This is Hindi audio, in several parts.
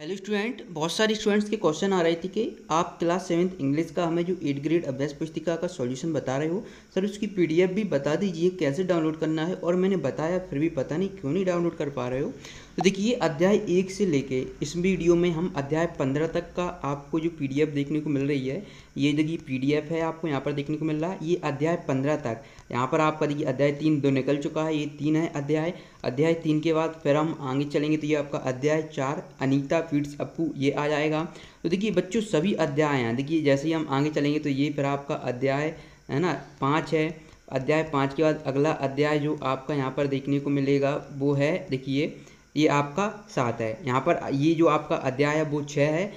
हेलो स्टूडेंट, बहुत सारे स्टूडेंट्स के क्वेश्चन आ रहे थे कि आप क्लास सेवन्थ इंग्लिश का हमें जो 8th ग्रेड अभ्यास पुस्तिका का सॉल्यूशन बता रहे हो सर, उसकी पीडीएफ भी बता दीजिए कैसे डाउनलोड करना है। और मैंने बताया फिर भी पता नहीं क्यों नहीं डाउनलोड कर पा रहे हो। तो देखिए, अध्याय 1 से लेके इस वीडियो में हम अध्याय 15 तक का आपको जो पीडीएफ देखने को मिल रही है, ये देखिए पीडीएफ है आपको यहाँ पर देखने को मिल रहा है। ये अध्याय 15 तक यहाँ पर आपका देखिए अध्याय 3 2 निकल चुका है, ये 3 है अध्याय। अध्याय 3 के बाद फिर हम आगे चलेंगे तो ये आपका अध्याय 4 अनीता फीड्स अपू ये आ जाएगा। तो देखिए बच्चों सभी अध्याय हैं, देखिए जैसे ही हम आगे चलेंगे तो ये फिर आपका अध्याय है ना 5 है। अध्याय 5 के बाद अगला अध्याय जो आपका यहाँ पर देखने को मिलेगा वो है देखिए ये आपका 7 है। यहाँ पर ये जो आपका अध्याय है वो 6 है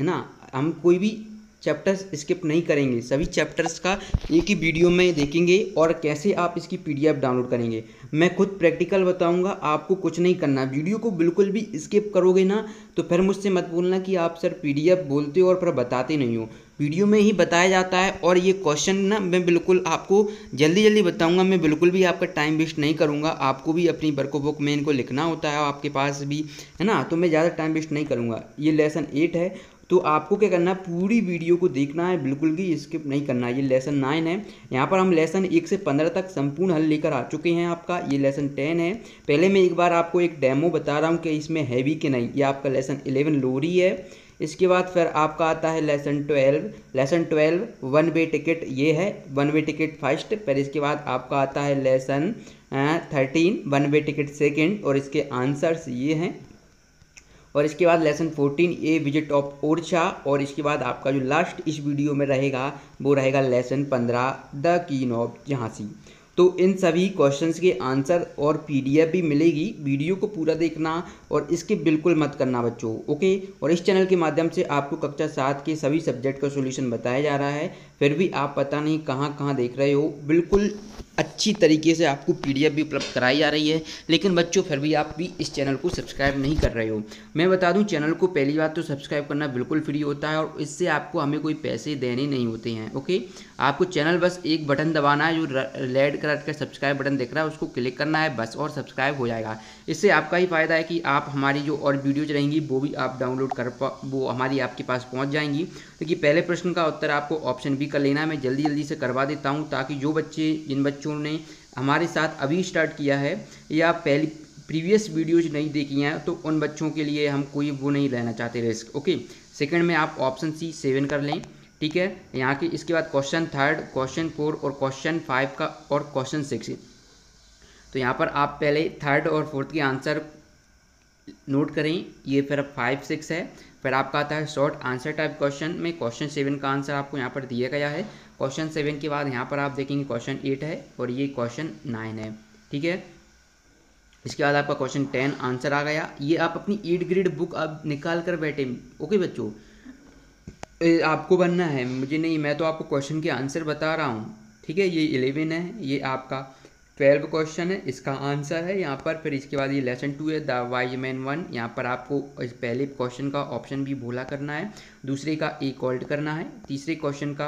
ना। हम कोई भी चैप्टर्स स्किप नहीं करेंगे, सभी चैप्टर्स का एक ही वीडियो में देखेंगे। और कैसे आप इसकी पीडीएफ डाउनलोड करेंगे मैं खुद प्रैक्टिकल बताऊंगा, आपको कुछ नहीं करना। वीडियो को बिल्कुल भी स्किप करोगे ना तो फिर मुझसे मत बोलना कि आप सर पीडीएफ बोलते हो और फिर बताते नहीं हो। वीडियो में ही बताया जाता है। और ये क्वेश्चन ना मैं बिल्कुल आपको जल्दी जल्दी बताऊंगा, मैं बिल्कुल भी आपका टाइम वेस्ट नहीं करूंगा। आपको भी अपनी वर्को बुक में इनको लिखना होता है, आपके पास भी है ना, तो मैं ज़्यादा टाइम वेस्ट नहीं करूँगा। ये लेसन 8 है, तो आपको क्या करना है पूरी वीडियो को देखना है, बिल्कुल भी स्किप नहीं करना है। ये लेसन 9 है, यहाँ पर हम लेसन 1 से 15 तक संपूर्ण हल लेकर आ चुके हैं आपका। ये लेसन 10 है, पहले मैं एक बार आपको एक डेमो बता रहा हूँ कि इसमें है भी कि नहीं। ये आपका लेसन 11 लोरी है। इसके बाद फिर आपका आता है lesson 12। Lesson 12 one way ticket, ये है वन वे टिकट फर्स्ट। फिर इसके बाद आपका आता है lesson 13 one way ticket second, और इसके आंसर्स ये हैं। और इसके बाद lesson 14 a visit of Orchha. और इसके बाद आपका जो लास्ट इस वीडियो में रहेगा वो रहेगा lesson 15 the queen of Jhansi. तो इन सभी क्वेश्चंस के आंसर और पीडीएफ भी मिलेगी। वीडियो को पूरा देखना और इसके बिल्कुल मत करना बच्चों, ओके। और इस चैनल के माध्यम से आपको कक्षा 7 के सभी सब्जेक्ट का सॉल्यूशन बताया जा रहा है, फिर भी आप पता नहीं कहाँ कहाँ देख रहे हो। बिल्कुल अच्छी तरीके से आपको पीडीएफ भी उपलब्ध कराई जा रही है, लेकिन बच्चों फिर भी आप भी इस चैनल को सब्सक्राइब नहीं कर रहे हो। मैं बता दूं, चैनल को पहली बार तो सब्सक्राइब करना बिल्कुल फ्री होता है और इससे आपको हमें कोई पैसे देने नहीं होते हैं, ओके। आपको चैनल बस एक बटन दबाना है, जो रेड कलर का सब्सक्राइब बटन दिख रहा है उसको क्लिक करना है बस, और सब्सक्राइब हो जाएगा। इससे आपका ही फायदा है कि आप हमारी जो और वीडियोज रहेंगी वो भी आप डाउनलोड कर वो हमारी आपके पास पहुँच जाएंगी। क्योंकि पहले प्रश्न का उत्तर आपको ऑप्शन बी कर लेना है, मैं जल्दी जल्दी से करवा देता हूँ ताकि जो बच्चे जिन बच्चों ने हमारे साथ अभी स्टार्ट किया है या पहली प्रीवियस वीडियोज नहीं देखी हैं तो उन बच्चों के लिए हम कोई वो नहीं लेना चाहते रिस्क, ओके। सेकंड में आप ऑप्शन सी 7 कर लें, ठीक है यहाँ के। इसके बाद क्वेश्चन 3, क्वेश्चन 4 और क्वेश्चन 5 का और क्वेश्चन 6। तो यहाँ पर आप पहले 3rd और 4th के आंसर नोट करें, ये फिर 5 6 है। फिर आपका आता है शॉर्ट आंसर टाइप क्वेश्चन में, क्वेश्चन 7 का आंसर आपको यहाँ पर दिया गया है। क्वेश्चन 7 के बाद यहाँ पर आप देखेंगे क्वेश्चन 8 है और ये क्वेश्चन 9 है, ठीक है। इसके बाद आपका क्वेश्चन 10 आंसर आ गया। ये आप अपनी 8th ग्रेड बुक आप निकाल कर बैठे, ओके बच्चों, आपको बनना है, मुझे नहीं। मैं तो आपको क्वेश्चन के आंसर बता रहा हूँ, ठीक है। ये 11 है, ये आपका 12 क्वेश्चन है, इसका आंसर है यहाँ पर। फिर इसके बाद ये लेसन 2 है द वाई मैन 1। यहाँ पर आपको पहले क्वेश्चन का ऑप्शन भी भोला करना है, दूसरे का एक ऑल्ट करना है, तीसरे क्वेश्चन का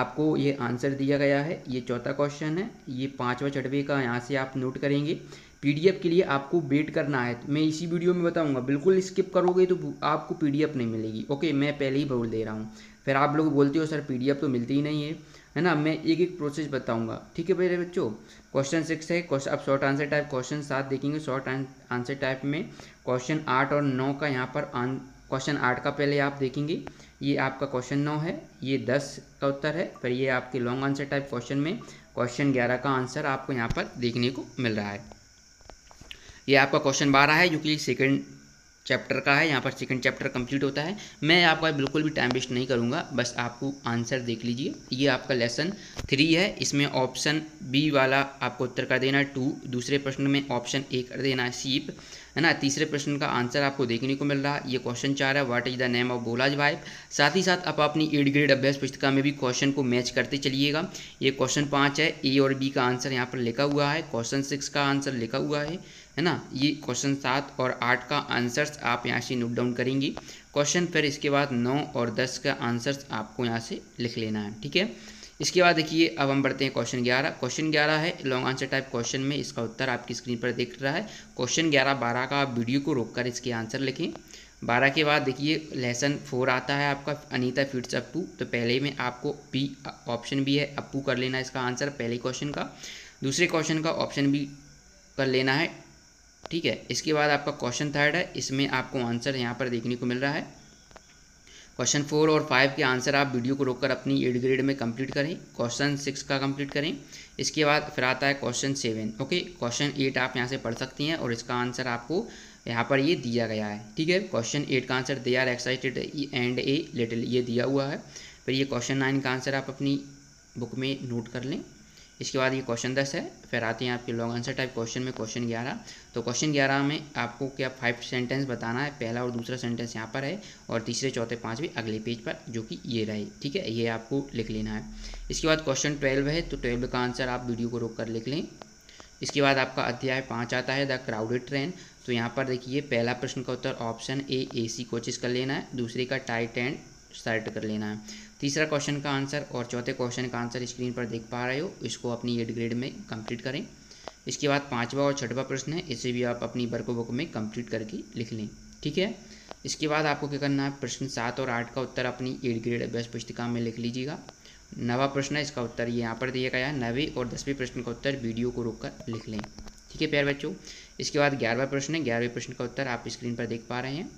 आपको ये आंसर दिया गया है, ये चौथा क्वेश्चन है, ये 5वां 6वां का यहाँ से आप नोट करेंगे। पीडीएफ के लिए आपको वेट करना है, मैं इसी वीडियो में बताऊँगा। बिल्कुल स्किप करोगे तो आपको पीडीएफ नहीं मिलेगी, ओके, मैं पहले ही बोल दे रहा हूँ। फिर आप लोग बोलते हो सर पीडीएफ तो मिलती ही नहीं है, है ना। मैं एक एक प्रोसेस बताऊंगा, ठीक है मेरे बच्चों। क्वेश्चन 6 है, आप शॉर्ट आंसर टाइप क्वेश्चन 7 देखेंगे। शॉर्ट आंसर टाइप में क्वेश्चन 8 और 9 का यहाँ पर क्वेश्चन 8 का पहले आप देखेंगे, ये आपका क्वेश्चन 9 है, ये 10 का उत्तर है। फिर ये आपके लॉन्ग आंसर टाइप क्वेश्चन में क्वेश्चन 11 का आंसर आपको यहाँ पर देखने को मिल रहा है। ये आपका क्वेश्चन 12 है जो कि सेकेंड चैप्टर का है, यहाँ पर सेकंड चैप्टर कंप्लीट होता है। मैं आपका बिल्कुल भी टाइम वेस्ट नहीं करूँगा, बस आपको आंसर देख लीजिए। ये आपका लेसन 3 है, इसमें ऑप्शन बी वाला आपको उत्तर कर देना 2, दूसरे प्रश्न में ऑप्शन ए कर देना सीप, है ना। तीसरे प्रश्न का आंसर आपको देखने को मिल रहा है, ये क्वेश्चन 4 है what is the name of Bhola's wife. साथ ही साथ आप अपनी 8th ग्रेड अभ्यास पुस्तिका में भी क्वेश्चन को मैच करते चलिएगा। ये क्वेश्चन 5 है, ए और बी का आंसर यहाँ पर लिखा हुआ है, क्वेश्चन 6 का आंसर लिखा हुआ है, है ना। ये क्वेश्चन 7 और 8 का आंसर्स आप यहाँ से नोट डाउन करेंगे क्वेश्चन। फिर इसके बाद 9 और 10 का आंसर्स आपको यहाँ से लिख लेना है, ठीक है। इसके बाद देखिए अब हम बढ़ते हैं क्वेश्चन 11। क्वेश्चन 11 है लॉन्ग आंसर टाइप क्वेश्चन में, इसका उत्तर आपकी स्क्रीन पर दिख रहा है। क्वेश्चन 11 12 का आप वीडियो को रोककर इसके आंसर लिखें। 12 के बाद देखिए लेसन 4 आता है आपका अनीता फीड्स अप्पू। तो पहले में आपको बी ऑप्शन भी है अप्पू कर लेना इसका आंसर पहले क्वेश्चन का। दूसरे क्वेश्चन का ऑप्शन भी कर लेना है, ठीक है। इसके बाद आपका क्वेश्चन थर्ड है, इसमें आपको आंसर यहाँ पर देखने को मिल रहा है। क्वेश्चन 4 और 5 के आंसर आप वीडियो को रोककर अपनी 8 ग्रेड में कंप्लीट करें, क्वेश्चन 6 का कंप्लीट करें। इसके बाद फिर आता है क्वेश्चन 7, ओके। क्वेश्चन 8 आप यहाँ से पढ़ सकती हैं और इसका आंसर आपको यहाँ पर ये दिया गया है, ठीक है। क्वेश्चन 8 का answer they are excited and a little, ये दिया हुआ है। फिर ये क्वेश्चन 9 का आंसर आप अपनी बुक में नोट कर लें। इसके बाद ये क्वेश्चन 10 है। फिर आते हैं आपके लॉन्ग आंसर टाइप क्वेश्चन में, क्वेश्चन 11। तो क्वेश्चन 11 में आपको क्या 5 सेंटेंस बताना है, पहला और दूसरा सेंटेंस यहाँ पर है और तीसरे चौथे पांचवें अगले पेज पर जो कि ये रहे, ठीक है, ये आपको लिख लेना है। इसके बाद क्वेश्चन 12 है, तो 12 का आंसर आप वीडियो को रोक कर लिख लें। इसके बाद आपका अध्याय 5 आता है द क्राउडेड ट्रेन। तो यहाँ पर देखिए पहला प्रश्न का उत्तर ऑप्शन ए एसी कोचेस कर लेना है, दूसरे का टाइट एंड शर्ट कर लेना है, तीसरा क्वेश्चन का आंसर और चौथे क्वेश्चन का आंसर स्क्रीन पर देख पा रहे हो, इसको अपनी 8 ग्रेड में कंप्लीट करें। इसके बाद 5वां और 6वां प्रश्न है, इसे भी आप अपनी वर्कबुक में कंप्लीट करके लिख लें, ठीक है। इसके बाद आपको क्या करना है, प्रश्न 7 और 8 का उत्तर अपनी 8 ग्रेड अभ्यास पुस्तिका में लिख लीजिएगा। 9वां प्रश्न है, इसका उत्तर ये यहाँ पर दिया गया है। 9वें और 10वें प्रश्न का उत्तर वीडियो को रोककर लिख लें, ठीक है प्यारे बच्चों। इसके बाद 11वां प्रश्न है, 11वें प्रश्न का उत्तर आप स्क्रीन पर देख पा रहे हैं।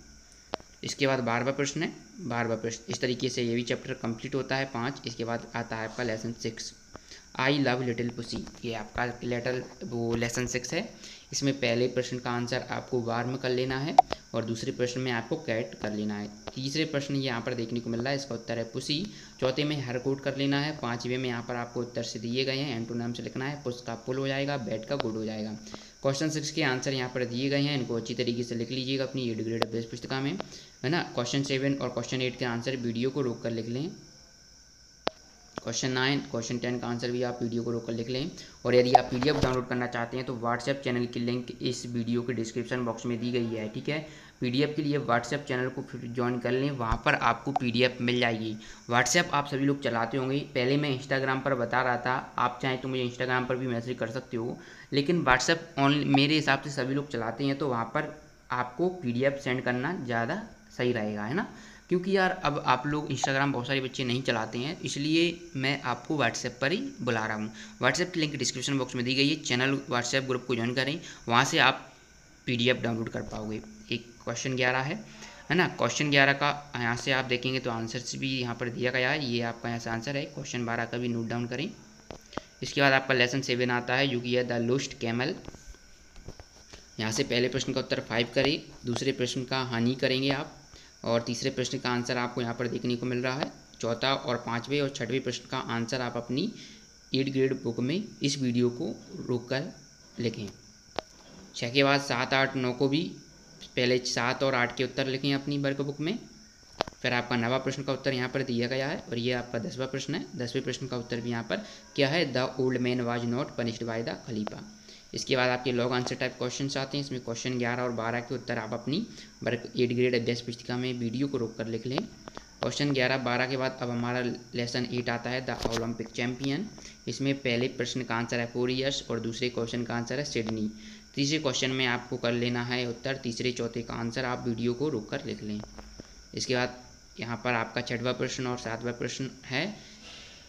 इसके बाद 12वां प्रश्न है, 12वां प्रश्न। इस तरीके से ये भी चैप्टर कंप्लीट होता है 5। इसके बाद आता है आपका lesson 6 I love little pussy, ये आपका लेटल वो लेसन 6 है। इसमें पहले प्रश्न का आंसर आपको वार्म कर लेना है और दूसरे प्रश्न में आपको कैट कर लेना है। तीसरे प्रश्न ये यहाँ पर देखने को मिल रहा है, इसका उत्तर है पुसी। चौथे में हर कोट कर लेना है। 5वें में यहाँ पर आपको उत्तर से दिए गए हैं, एंटोनिम से लिखना है। पुस का पुल हो जाएगा, बैट का गुड हो जाएगा। क्वेश्चन 6 के आंसर यहाँ पर दिए गए हैं, इनको अच्छी तरीके से लिख लीजिएगा अपनी 8 ग्रेड अभ्यास पुस्तिका में, है ना। क्वेश्चन 7 और क्वेश्चन 8 के आंसर वीडियो को रोक कर लिख लें। क्वेश्चन 9, क्वेश्चन 10 का आंसर भी आप वीडियो को रोक कर लिख लें। और यदि आप PDF डाउनलोड करना चाहते हैं तो व्हाट्सएप चैनल की लिंक इस वीडियो के डिस्क्रिप्शन बॉक्स में दी गई है, ठीक है। PDF के लिए व्हाट्सएप चैनल को फिर ज्वाइन कर लें, वहाँ पर आपको PDF मिल जाएगी। व्हाट्सएप आप सभी लोग चलाते होंगे, पहले मैं इंस्टाग्राम पर बता रहा था, आप चाहें तो मुझे इंस्टाग्राम पर भी मैसेज कर सकते हो, लेकिन व्हाट्सएप ऑनलाइन मेरे हिसाब से सभी लोग चलाते हैं, तो वहाँ पर आपको PDF सेंड करना ज़्यादा सही रहेगा, है ना। क्योंकि यार अब आप लोग इंस्टाग्राम बहुत सारे बच्चे नहीं चलाते हैं, इसलिए मैं आपको व्हाट्सएप पर ही बुला रहा हूँ। व्हाट्सएप की लिंक डिस्क्रिप्शन बॉक्स में दी गई है, चैनल व्हाट्सएप ग्रुप को ज्वाइन करें, वहाँ से आप PDF डाउनलोड कर पाओगे। एक क्वेश्चन 11 है ना। क्वेश्चन 11 का यहाँ से आप देखेंगे तो आंसर भी यहाँ पर दिया गया है, ये आपका यहाँ से आंसर है। क्वेश्चन 12 का भी नोट डाउन करें। इसके बाद आपका लेसन 7 आता है जो कि है द लोस्ट कैमल। यहाँ से पहले प्रश्न का उत्तर 5 करें, दूसरे प्रश्न का हानि करेंगे आप, और तीसरे प्रश्न का आंसर आपको यहाँ पर देखने को मिल रहा है। 4वां और 5वें और 6वें प्रश्न का आंसर आप अपनी 8 ग्रेड बुक में इस वीडियो को रोक कर लिखें। 6 के बाद 7, 8, 9 को भी पहले 7 और 8 के उत्तर लिखें अपनी वर्कबुक में। फिर आपका 9वां प्रश्न का उत्तर यहाँ पर दिया गया है और ये आपका 10वां प्रश्न है। 10वें प्रश्न का उत्तर भी यहाँ पर क्या है, the old man was not punished by the खलीफा। इसके बाद आपके लॉन्ग आंसर टाइप क्वेश्चन आते हैं, इसमें क्वेश्चन 11 और 12 के उत्तर आप अपनी 8 ग्रेड अभ्यास पुस्तिका में वीडियो को रोक कर लिख लें। क्वेश्चन 11, 12 के बाद अब हमारा लेसन 8 आता है द ओलंपिक चैम्पियन। इसमें पहले प्रश्न का आंसर है 4 years और दूसरे क्वेश्चन का आंसर है सिडनी। तीसरे क्वेश्चन में आपको कर लेना है उत्तर, तीसरे चौथे का आंसर आप वीडियो को रोक कर लिख लें। इसके बाद यहाँ पर आपका 6वां प्रश्न और 7वां प्रश्न है,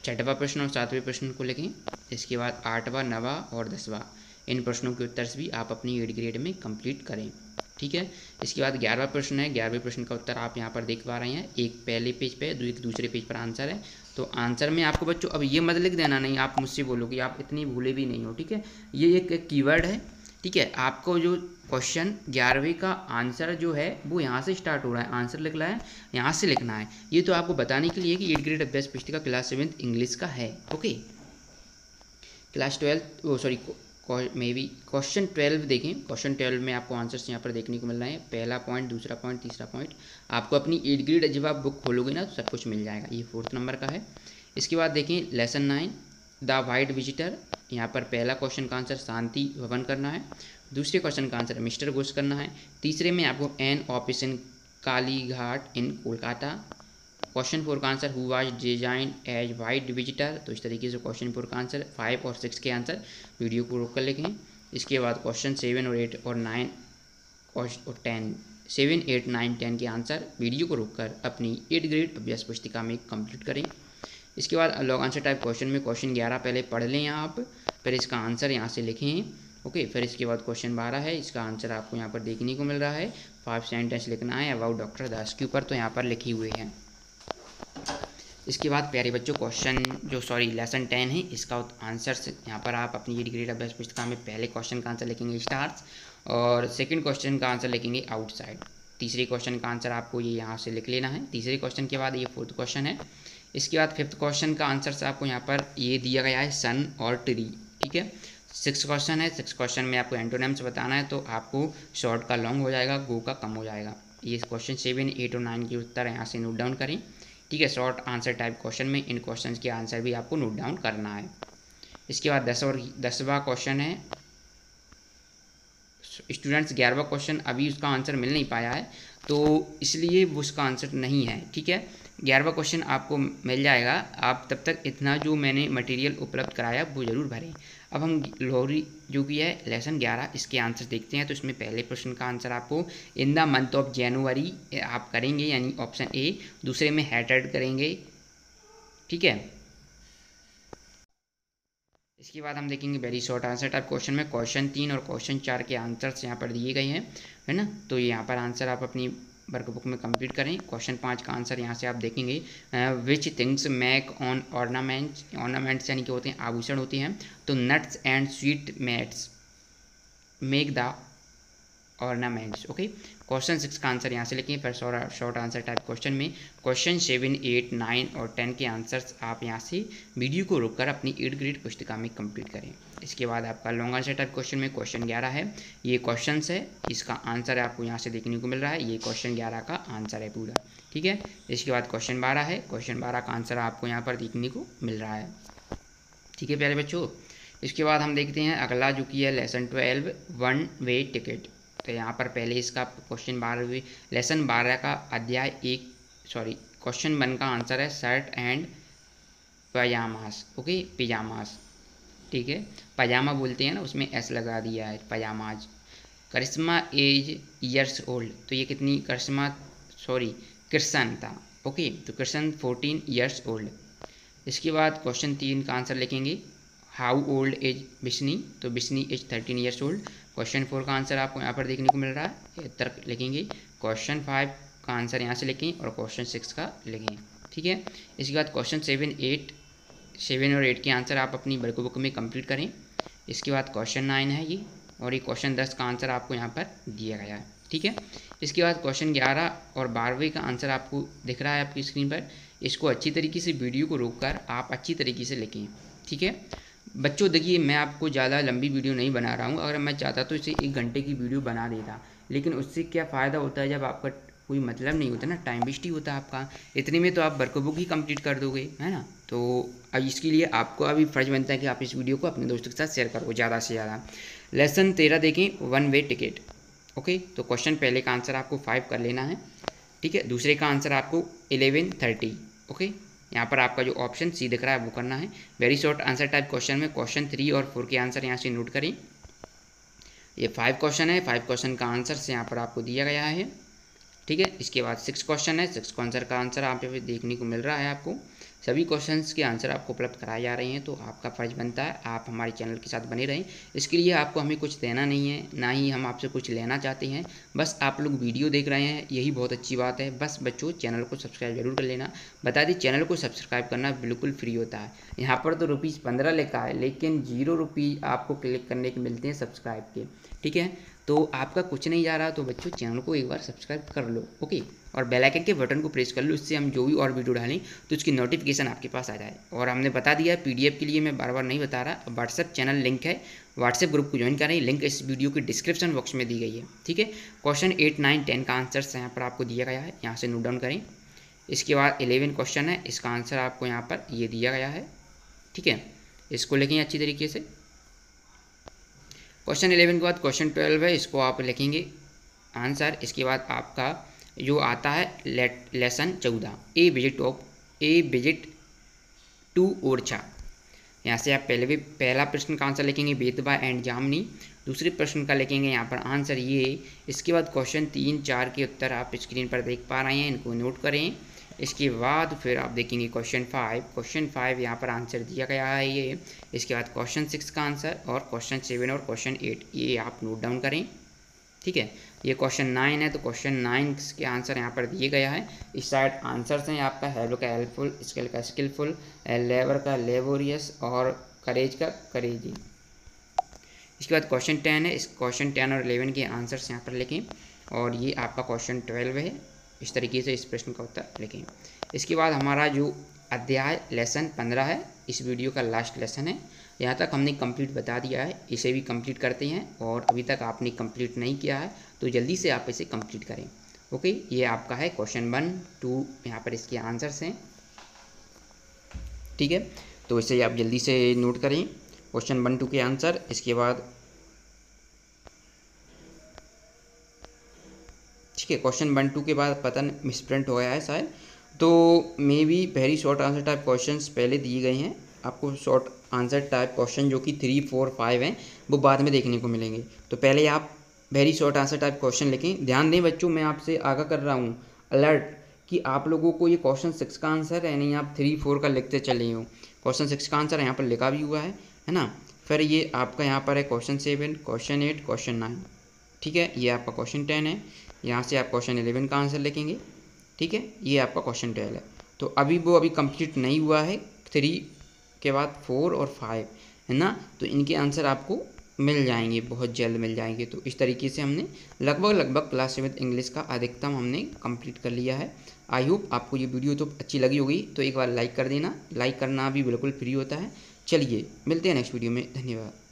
6वां प्रश्न और 7वें प्रश्न को लिखें। इसके बाद 8वां, 9वां और 10वां इन प्रश्नों के उत्तर भी आप अपनी 8 ग्रेड में कंप्लीट करें, ठीक है। इसके बाद 11वां प्रश्न है, 11वें प्रश्न का उत्तर आप यहाँ पर देख पा रहे हैं, एक पहले पेज पे एक दूसरे पेज पर आंसर है। तो आंसर में आपको बच्चों अब ये मत लिख देना, नहीं आप मुझसे बोलोगे, आप इतनी भूले भी नहीं हो, ठीक है। ये एक कीवर्ड है, ठीक है। आपको जो क्वेश्चन 11वें का आंसर जो है वो यहाँ से स्टार्ट हो रहा है, आंसर लिख रहा है यहाँ से लिखना है। ये तो आपको बताने के लिए कि 8 ग्रेड अभ्यास पुस्तिका क्लास 7 इंग्लिश का है, okay. Class 12 sorry may be question 12 देखें। क्वेश्चन 12 में आपको आंसर्स यहाँ पर देखने को मिल रहे हैं, पहला पॉइंट, दूसरा पॉइंट, तीसरा पॉइंट। आपको अपनी 8 ग्रेड जब आप बुक खोलोगे ना तो सब कुछ मिल जाएगा। ये 4th नंबर का है। इसके बाद देखें लेसन 9 द वाइट विजिटर। यहाँ पर पहला क्वेश्चन का आंसर शांति भवन करना है, दूसरे क्वेश्चन का आंसर मिस्टर घोष करना है, तीसरे में आपको an office in Kalighat in Kolkata. Question 4 का answer who was design as white visitor. तो इस तरीके से क्वेश्चन 4 का आंसर, 5 और 6 के आंसर वीडियो को रोक कर लिखें। इसके बाद क्वेश्चन 7 और 8 और 9 और 10 7, 8, 9, 10 के आंसर वीडियो को रोककर अपनी 8th ग्रेड अभ्यास पुस्तिका में कंप्लीट करें। इसके बाद लॉन्ग आंसर टाइप क्वेश्चन में क्वेश्चन 11 पहले पढ़ लें आप, फिर इसका आंसर यहाँ से लिखें। ओके, फिर इसके बाद क्वेश्चन 12 है, इसका आंसर आपको यहाँ पर देखने को मिल रहा है। 5 सेंटेंस लिखना है अबाउट डॉक्टर दास के ऊपर, तो यहाँ पर लिखी हुई है। इसके बाद प्यारे बच्चों लेसन 10 है, इसका आंसर यहाँ पर आप अपनी 8th ग्रेड अभ्यास पुस्तिका में पहले क्वेश्चन का आंसर लिखेंगे स्टार्स, और सेकंड क्वेश्चन का आंसर लिखेंगे आउटसाइड। तीसरे क्वेश्चन का आंसर आपको ये यहाँ से लिख लेना है। तीसरे क्वेश्चन के बाद ये 4th क्वेश्चन है। इसके बाद 5th क्वेश्चन का आंसर से आपको यहाँ पर ये दिया गया है सन और ट्री, ठीक है। 6th क्वेश्चन है, 6th क्वेश्चन में आपको एंटोनिम्स बताना है, तो आपको शॉर्ट का लॉन्ग हो जाएगा, गो का कम हो जाएगा। ये क्वेश्चन 7, 8 और 9 के उत्तर यहाँ से नोट डाउन करें, ठीक है। शॉर्ट आंसर टाइप क्वेश्चन में इन क्वेश्चन के आंसर भी आपको नोट डाउन करना है। इसके बाद 10वां क्वेश्चन है, स्टूडेंट्स 11वां क्वेश्चन अभी उसका आंसर मिल नहीं पाया है, तो इसलिए वो उसका आंसर नहीं है, ठीक है। 11वां क्वेश्चन आपको मिल जाएगा, आप तब तक इतना जो मैंने मटेरियल उपलब्ध कराया वो ज़रूर भरें। अब हम लोहरी जो कि है लेसन 11 इसके आंसर देखते हैं। तो इसमें पहले प्रश्न का आंसर आपको in the month of January आप करेंगे, यानी ऑप्शन ए। दूसरे में हेड ऐड करेंगे, ठीक है। इसके बाद हम देखेंगे very short answer type question में क्वेश्चन 3 और क्वेश्चन 4 के आंसर्स यहाँ पर दिए गए हैं, है ना। तो यहाँ पर आंसर आप अपनी वर्कबुक में कंप्लीट करें। क्वेश्चन 5 का आंसर यहाँ से आप देखेंगे, which things make on ornaments यानी कि होते हैं आभूषण होते हैं, तो nuts and sweetmeats make the ornaments, okay. Question 6 का आंसर यहाँ से लिखें। फिर शॉर्ट आंसर टाइप क्वेश्चन में क्वेश्चन 7, 8, 9 और 10 के आंसर्स आप यहाँ से वीडियो को रोककर अपनी 8th ग्रेड पुस्तिका में कंप्लीट करें। इसके बाद आपका लॉन्ग आंसर टाइप क्वेश्चन में क्वेश्चन 11 है, ये क्वेश्चन है, इसका आंसर आपको यहाँ से देखने को मिल रहा है। ये क्वेश्चन 11 का आंसर है पूरा, ठीक है। इसके बाद क्वेश्चन 12 है, क्वेश्चन 12 का आंसर आपको यहाँ पर देखने को मिल रहा है, ठीक है प्यारे बच्चों। इसके बाद हम देखते हैं अगला जो कि है लेसन 12 वन वे टिकट। तो यहाँ पर पहले इसका क्वेश्चन 12 लेसन 12 का क्वेश्चन 1 का आंसर है shirt and pyjamas, okay, pyjamas, ठीक है। पजामा बोलते हैं ना, उसमें एस लगा दिया है, pyjamas. Karishma is years old, तो ये कितनी किरसन था, ओके, तो किरसन 14 ईयर्स ओल्ड। इसके बाद क्वेश्चन 3 का आंसर लिखेंगे हाउ ओल्ड एज बिशनी, तो Bishni is 13 years old. Question 4 का आंसर आपको यहाँ पर देखने को मिल रहा है, उत्तर लिखेंगे। क्वेश्चन 5 का आंसर यहाँ से लिखें और क्वेश्चन 6 का लिखें, ठीक है। इसके बाद क्वेश्चन 7 और 8 के आंसर आप अपनी वर्कबुक में कंप्लीट करें। इसके बाद क्वेश्चन 9 है ये, और ये क्वेश्चन 10 का आंसर आपको यहाँ पर दिया गया है, ठीक है। इसके बाद क्वेश्चन 11 और 12 का आंसर आपको दिख रहा है आपकी स्क्रीन पर। इसको अच्छी तरीके से वीडियो को रोक कर आप अच्छी तरीके से लिखें, ठीक है बच्चों। देखिए मैं आपको ज़्यादा लंबी वीडियो नहीं बना रहा हूँ, अगर मैं चाहता तो इसे 1 घंटे की वीडियो बना देता, लेकिन उससे क्या फ़ायदा होता है जब आपका कोई मतलब नहीं होता ना, टाइम वेस्ट ही होता है आपका। इतने में तो आप वर्कबुक ही कंप्लीट कर दोगे, है ना। तो अब इसके लिए आपको अभी फर्ज बनता है कि आप इस वीडियो को अपने दोस्तों के साथ शेयर करो ज़्यादा से ज़्यादा। लेसन 13 देखें वन वे टिकट, ओके। तो क्वेश्चन पहले का आंसर आपको 5 कर लेना है, ठीक है। दूसरे का आंसर आपको 11:30, ओके। यहाँ पर आपका जो ऑप्शन सी दिख रहा है वो करना है। Very short answer type question में क्वेश्चन 3 और 4 के आंसर यहाँ से नोट करें। ये 5 क्वेश्चन है, 5 क्वेश्चन का आंसर से यहाँ पर आपको दिया गया है, ठीक है। इसके बाद 6 क्वेश्चन है, 6 क्वेश्चन का आंसर आप यहाँ पर देखने को मिल रहा है। आपको सभी क्वेश्चन के आंसर आपको उपलब्ध कराए जा रहे हैं, तो आपका फर्ज बनता है आप हमारे चैनल के साथ बने रहें। इसके लिए आपको हमें कुछ देना नहीं है, ना ही हम आपसे कुछ लेना चाहते हैं, बस आप लोग वीडियो देख रहे हैं, यही बहुत अच्छी बात है। बस बच्चों चैनल को सब्सक्राइब जरूर कर लेना। बता दें चैनल को सब्सक्राइब करना बिल्कुल फ्री होता है। यहाँ पर तो ₹15 लिखा है, लेकिन ₹0 आपको क्लिक करने के मिलते हैं सब्सक्राइब के, ठीक है। तो आपका कुछ नहीं जा रहा, तो बच्चों चैनल को एक बार सब्सक्राइब कर लो, ओके। और बेल आइकन के बटन को प्रेस कर लो, इससे हम जो भी और वीडियो डालें तो उसकी नोटिफिकेशन आपके पास आ जाए। और हमने बता दिया है PDF के लिए मैं बार बार नहीं बता रहा, व्हाट्सएप चैनल लिंक है, व्हाट्सएप ग्रुप को ज्वाइन करें, लिंक इस वीडियो के डिस्क्रिप्शन बॉक्स में दी गई है, ठीक है। क्वेश्चन 8, 9, 10 का आंसर्स यहाँ पर आपको दिया गया है, यहाँ से नोट डाउन करें। इसके बाद 11 क्वेश्चन है, इसका आंसर आपको यहाँ पर ये दिया गया है, ठीक है। इसको लिखें अच्छी तरीके से। क्वेश्चन 11 के बाद क्वेश्चन 12 है, इसको आप लिखेंगे आंसर। इसके बाद आपका जो आता है lesson 14 a visit to Orchha. यहाँ से आप पहला प्रश्न का आंसर लिखेंगे बेतवा एंड जामनी। दूसरे प्रश्न का लिखेंगे यहाँ पर आंसर ये। इसके बाद क्वेश्चन 3, 4 के उत्तर आप स्क्रीन पर देख पा रहे हैं, इनको नोट करें। इसके बाद फिर आप देखेंगे क्वेश्चन 5। क्वेश्चन 5 यहाँ पर आंसर दिया गया है ये। इसके बाद क्वेश्चन 6 का आंसर और क्वेश्चन 7 और क्वेश्चन 8 ये आप नोट डाउन करें, ठीक है। ये क्वेश्चन 9 है, तो क्वेश्चन 9 के आंसर यहाँ पर दिए गया है। इस साइड आंसर्स हैं आपका हेल्प का हेल्पफुल, स्किल का स्किलफुल, लेबर का लेबोरियस और करेज का करेजी। इसके बाद क्वेश्चन 10 है। इस क्वेश्चन 10 और 11 के आंसर्स यहाँ पर लिखें और ये आपका क्वेश्चन 12 है। इस तरीके से इस प्रश्न का उत्तर लिखें। इसके बाद हमारा जो अध्याय लेसन 15 है, इस वीडियो का लास्ट लेसन है। यहाँ तक हमने कंप्लीट बता दिया है, इसे भी कंप्लीट करते हैं। और अभी तक आपने कंप्लीट नहीं किया है तो जल्दी से आप इसे कंप्लीट करें, ओके। ये आपका है क्वेश्चन 1, 2 यहाँ पर इसके आंसर्स हैं, ठीक है। तो इसे आप जल्दी से नोट करें, क्वेश्चन 1, 2 के आंसर। इसके बाद ठीक है, क्वेश्चन 1, 2 के बाद पता नहीं मिसप्रिंट हो गया है शायद, तो maybe very short answer type questions पहले दिए गए हैं आपको। शॉर्ट आंसर टाइप क्वेश्चन जो कि 3, 4, 5 हैं वो बाद में देखने को मिलेंगे। तो पहले आप very short answer type question लिखें। ध्यान दें बच्चों, मैं आपसे आगाह कर रहा हूँ, अलर्ट, कि आप लोगों को ये क्वेश्चन 6 का आंसर है नहीं आप 3, 4 का लिखते चले हो। क्वेश्चन 6 का आंसर यहाँ पर लिखा भी हुआ है ना। फिर ये आपका यहाँ पर है क्वेश्चन 7, क्वेश्चन 8, क्वेश्चन 9, ठीक है। ये आपका क्वेश्चन 10 है। यहाँ से आप क्वेश्चन 11 का आंसर लिखेंगे, ठीक है। ये आपका क्वेश्चन 12 है। तो अभी वो अभी कंप्लीट नहीं हुआ है, 3 के बाद 4 और 5 है ना, तो इनके आंसर आपको मिल जाएंगे, बहुत जल्द मिल जाएंगे। तो इस तरीके से हमने लगभग क्लास 7 इंग्लिश का अधिकतम हमने कंप्लीट कर लिया है। आई होप आपको ये वीडियो तो अच्छी लगी होगी, तो एक बार लाइक कर देना। लाइक करना भी बिल्कुल फ्री होता है। चलिए मिलते हैं नेक्स्ट वीडियो में, धन्यवाद।